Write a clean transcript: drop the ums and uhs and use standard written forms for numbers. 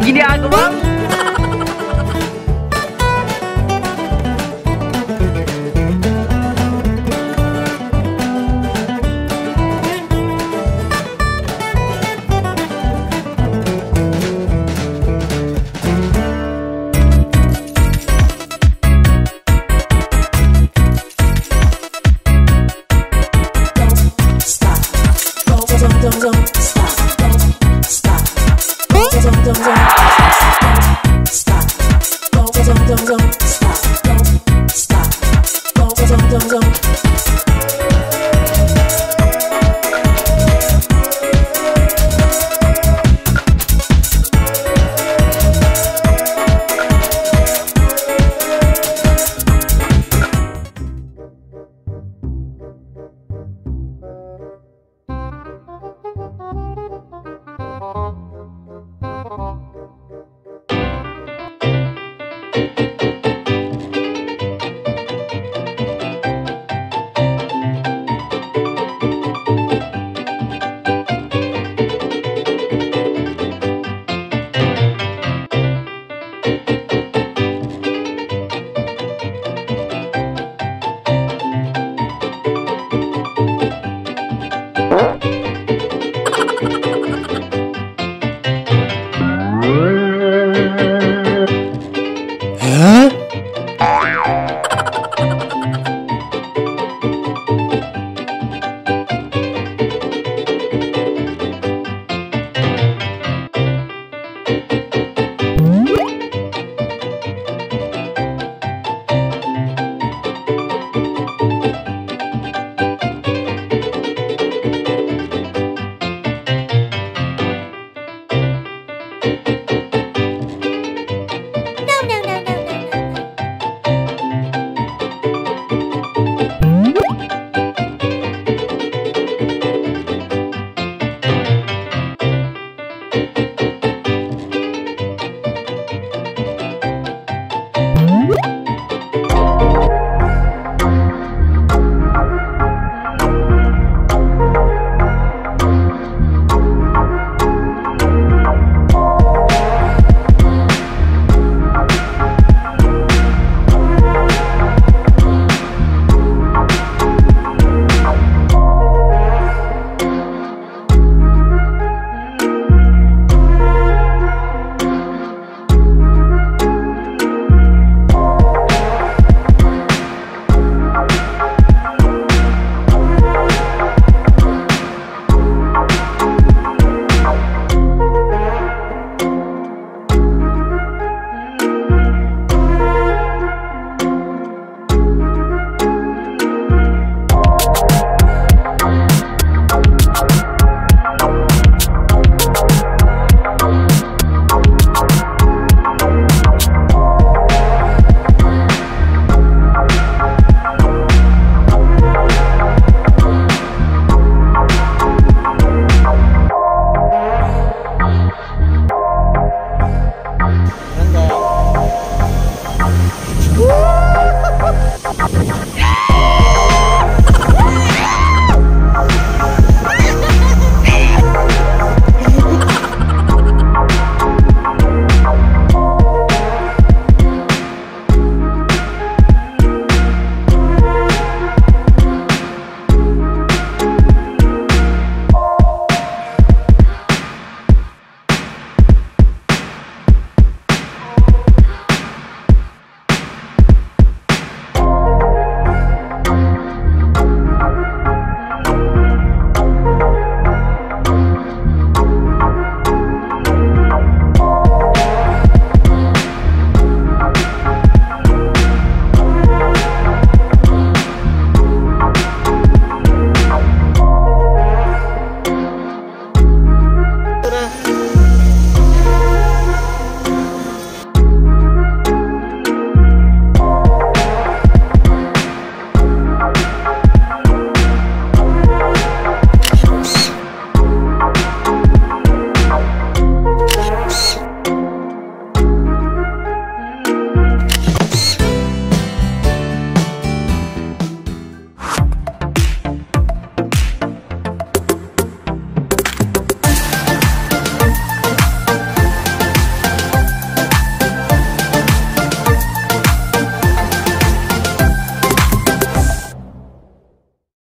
Gini aku bang.